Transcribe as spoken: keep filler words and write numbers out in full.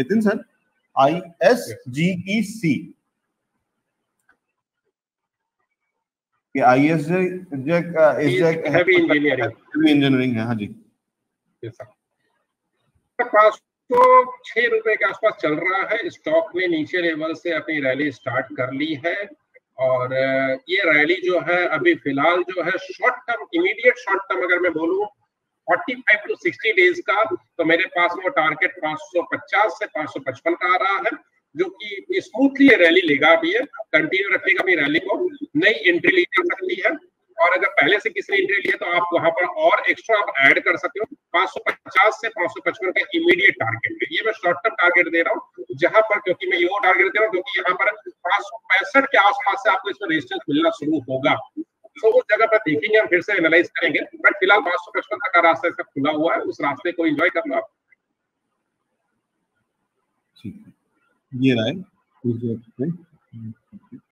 Nitin sir, I S G E C, I S जेक जेक heavy engineering heavy engineering है। हाँ जी सर, पाँच सौ छह रुपए के आसपास चल रहा है स्टॉक में, नीचे लेवल से अपनी रैली स्टार्ट कर ली है और ये रैली जो है अभी फिलहाल जो है short term, immediate short term अगर मैं बोलूं पैंतालीस टू साठ डेज का, तो मेरे पास वो टारगेट पाँच सौ पचास से पाँच सौ पचपन का आ रहा है, जो कि स्मूथली ये रैली लेगा। अभी ये कंटिन्यू रखेगा अपनी रैली को, नई एंट्री ली जा सकती है और अगर पहले से किसी ने एंट्री ली है तो आप वहां पर और एक्स्ट्रा आप ऐड कर सकते हो। पाँच सौ पचास से पाँच सौ पचपन का इमीडिएट टारगेट है, ये मैं शॉर्ट टर्म टारगेट दे रहा हूँ, जहां पर क्योंकि मैं ये वो टारगेट दे रहा हूँ क्योंकि यहाँ पर पाँच सौ पैंसठ के आसपास से आपको इसमें रेजिस्टेंस मिलना शुरू होगा। तो उस जगह पर देखेंगे हम, फिर से एनालाइज करेंगे, बट फिलहाल पाँच सौ पचपन तक का रास्ता इसका खुला हुआ है, उस रास्ते को एंजॉय कर लो आप। ठीक है, ये रहा है।